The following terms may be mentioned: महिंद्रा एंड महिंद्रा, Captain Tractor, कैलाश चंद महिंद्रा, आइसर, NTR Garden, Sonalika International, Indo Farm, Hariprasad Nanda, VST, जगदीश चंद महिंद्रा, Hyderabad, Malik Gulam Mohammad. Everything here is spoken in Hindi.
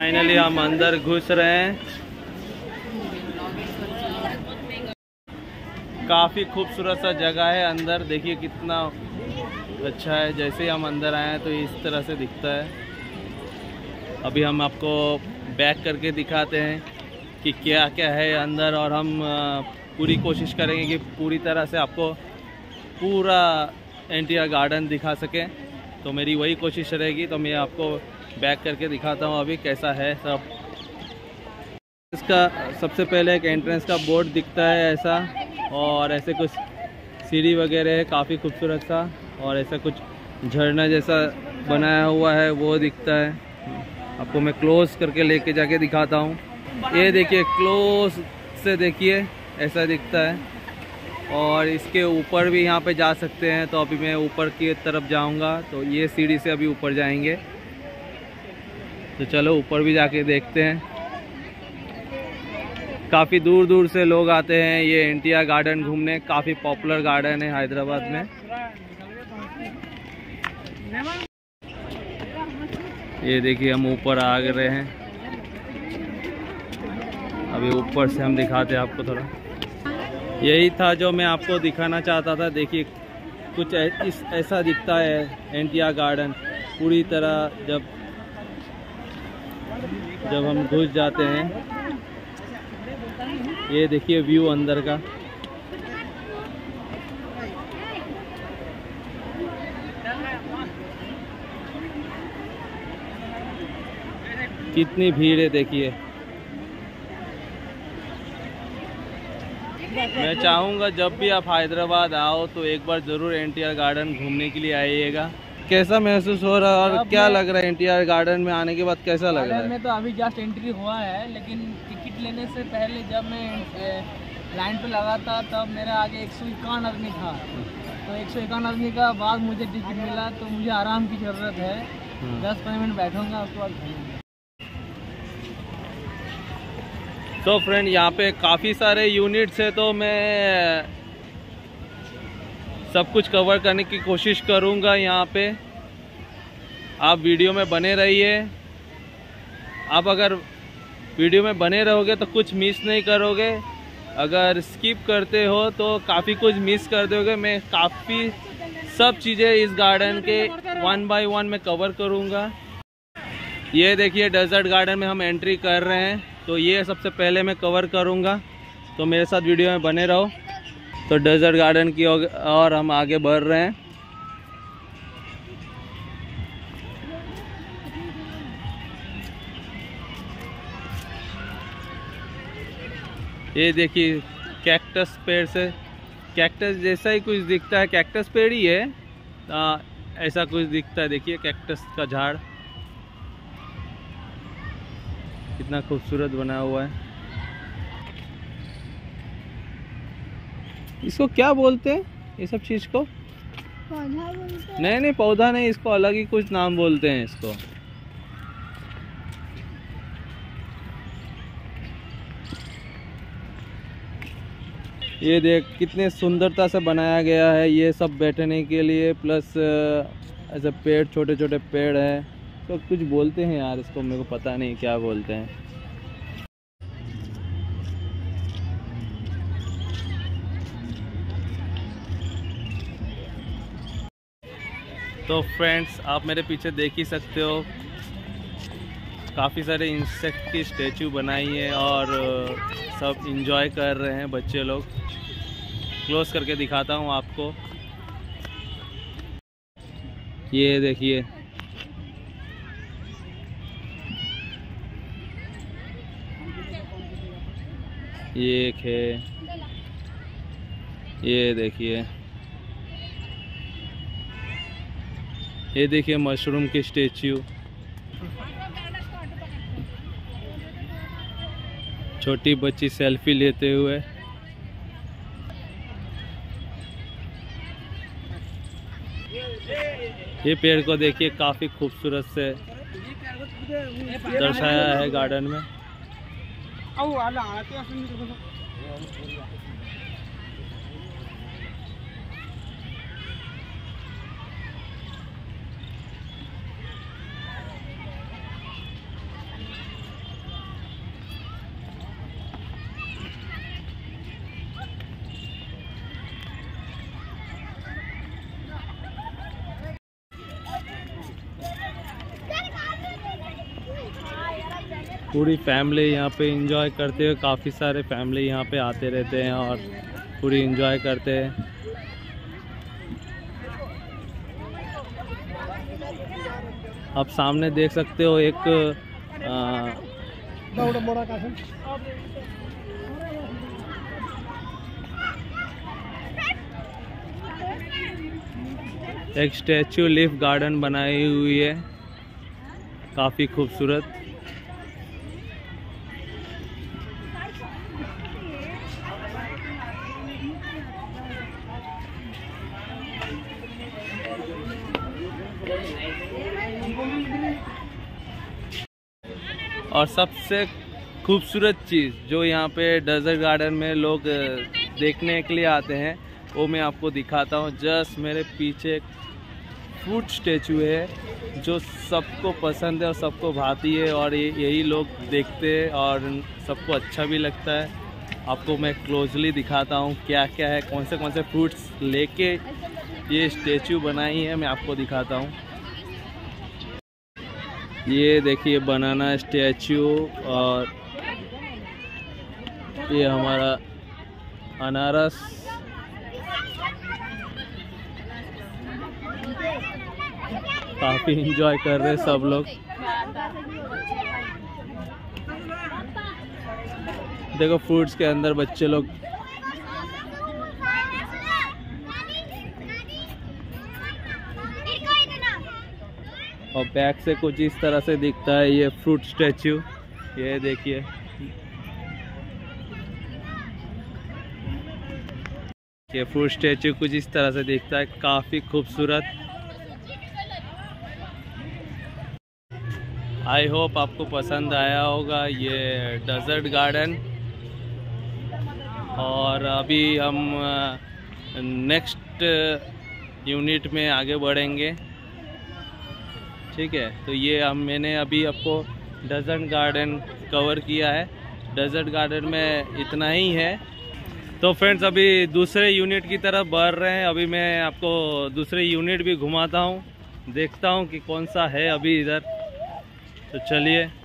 फाइनली हम अंदर घुस रहे हैं। काफ़ी खूबसूरत सा जगह है। अंदर देखिए कितना अच्छा है। जैसे ही हम अंदर आए हैं तो इस तरह से दिखता है। अभी हम आपको बैक करके दिखाते हैं कि क्या क्या है अंदर, और हम पूरी कोशिश करेंगे कि पूरी तरह से आपको पूरा एनटीआर गार्डन दिखा सकें। तो मेरी वही कोशिश रहेगी। तो मैं आपको बैक करके दिखाता हूँ अभी कैसा है सब। इसका सबसे पहले एक एंट्रेंस का बोर्ड दिखता है ऐसा, और ऐसे कुछ सीढ़ी वगैरह है काफ़ी खूबसूरत सा, और ऐसा कुछ झरना जैसा बनाया हुआ है वो दिखता है आपको। मैं क्लोज करके लेके जाके दिखाता हूँ। ये देखिए, क्लोज से देखिए ऐसा दिखता है। और इसके ऊपर भी यहाँ पे जा सकते हैं। तो अभी मैं ऊपर की तरफ जाऊँगा। तो ये सीढ़ी से अभी ऊपर जाएंगे। तो चलो ऊपर भी जाके देखते हैं। काफ़ी दूर दूर से लोग आते हैं ये एनटीआर गार्डन घूमने। काफ़ी पॉपुलर गार्डन है हैदराबाद में। ये देखिए हम ऊपर आ रहे हैं। अभी ऊपर से हम दिखाते हैं आपको थोड़ा। यही था जो मैं आपको दिखाना चाहता था। देखिए कुछ ऐसा दिखता है एनटीआर गार्डन पूरी तरह जब हम घुस जाते हैं। ये देखिए व्यू अंदर का। कितनी भीड़ है देखिए। मैं चाहूँगा जब भी आप हैदराबाद आओ तो एक बार ज़रूर एनटीआर गार्डन घूमने के लिए आइएगा। कैसा महसूस हो रहा है और क्या लग रहा है एनटीआर गार्डन में आने के बाद? कैसा लग रहा है? मैं तो अभी जस्ट एंट्री हुआ है, लेकिन टिकट लेने से पहले जब मैं लाइन पे लगा था तब मेरा आगे 151 आदमी था। तो 151 आदमी का बाद मुझे टिकट मिला। तो मुझे आराम की ज़रूरत है। 10-15 मिनट बैठूँगा, उसके बाद। तो फ्रेंड यहाँ पे काफ़ी सारे यूनिट्स है, तो मैं सब कुछ कवर करने की कोशिश करूंगा यहाँ पे। आप वीडियो में बने रहिए। आप अगर वीडियो में बने रहोगे तो कुछ मिस नहीं करोगे। अगर स्किप करते हो तो काफ़ी कुछ मिस कर दोगे। मैं काफ़ी सब चीज़ें इस गार्डन के 1 बाय 1 में कवर करूंगा। ये देखिए डेजर्ट गार्डन में हम एंट्री कर रहे हैं। तो ये सबसे पहले मैं कवर करूंगा। तो मेरे साथ वीडियो में बने रहो। तो डेजर्ट गार्डन की और हम आगे बढ़ रहे हैं। ये देखिए कैक्टस पेड़ से कैक्टस जैसा ही कुछ दिखता है। कैक्टस पेड़ ही है, ऐसा कुछ दिखता है। देखिए कैक्टस का झाड़ कितना खूबसूरत बना हुआ है। इसको क्या बोलते हैं ये सब चीज़ को? पौधा बोलते हैं। नहीं, पौधा नहीं, इसको अलग ही कुछ नाम बोलते हैं इसको। ये देख कितने सुंदरता से बनाया गया है। ये सब बैठने के लिए प्लस ऐसे पेड़, छोटे छोटे पेड़ हैं। तो कुछ बोलते हैं यार इसको, मेरे को पता नहीं क्या बोलते हैं। तो फ्रेंड्स आप मेरे पीछे देख ही सकते हो काफ़ी सारे इंसेक्ट की स्टैचू बनाई है और सब एंजॉय कर रहे हैं बच्चे लोग। क्लोज करके दिखाता हूँ आपको। ये देखिए ये एक है। ये देखिए मशरूम के स्टैच्यू, छोटी बच्ची सेल्फी लेते हुए। ये पेड़ को देखिए काफी खूबसूरत से दर्शाया है गार्डन में। पूरी फैमिली यहाँ पे एंजॉय करते हुए, काफ़ी सारे फैमिली यहाँ पे आते रहते हैं और पूरी एंजॉय करते हैं। आप सामने देख सकते हो एक एक स्टैचू लीफ गार्डन बनाई हुई है, काफ़ी खूबसूरत। और सबसे खूबसूरत चीज़ जो यहाँ पे डेजर्ट गार्डन में लोग देखने के लिए आते हैं वो मैं आपको दिखाता हूँ। जस्ट मेरे पीछे एक फूड स्टैचू है जो सबको पसंद है और सबको भाती है और यही लोग देखते हैं और सबको अच्छा भी लगता है। आपको मैं क्लोजली दिखाता हूँ क्या क्या है, कौन से फ्रूट्स लेके ये स्टैचू बनाई है, मैं आपको दिखाता हूँ। ये देखिए बनाना स्टैचू और ये हमारा अनारस, काफ़ी एंजॉय कर रहे सब लोग। देखो फ्रूट्स के अंदर बच्चे लोग और बैक से कुछ इस तरह से दिखता है ये फ्रूट स्टैचू। ये देखिए ये फ्रूट स्टैचू कुछ इस तरह से दिखता है, काफ़ी खूबसूरत। आई होप आपको पसंद आया होगा ये डेजर्ट गार्डन। और अभी हम नेक्स्ट यूनिट में आगे बढ़ेंगे, ठीक है। तो ये मैंने अभी आपको डेजर्ट गार्डन कवर किया है, डेजर्ट गार्डन में इतना ही है। तो फ्रेंड्स अभी दूसरे यूनिट की तरफ बढ़ रहे हैं। अभी मैं आपको दूसरे यूनिट भी घुमाता हूँ, देखता हूँ कि कौन सा है अभी इधर। तो चलिए।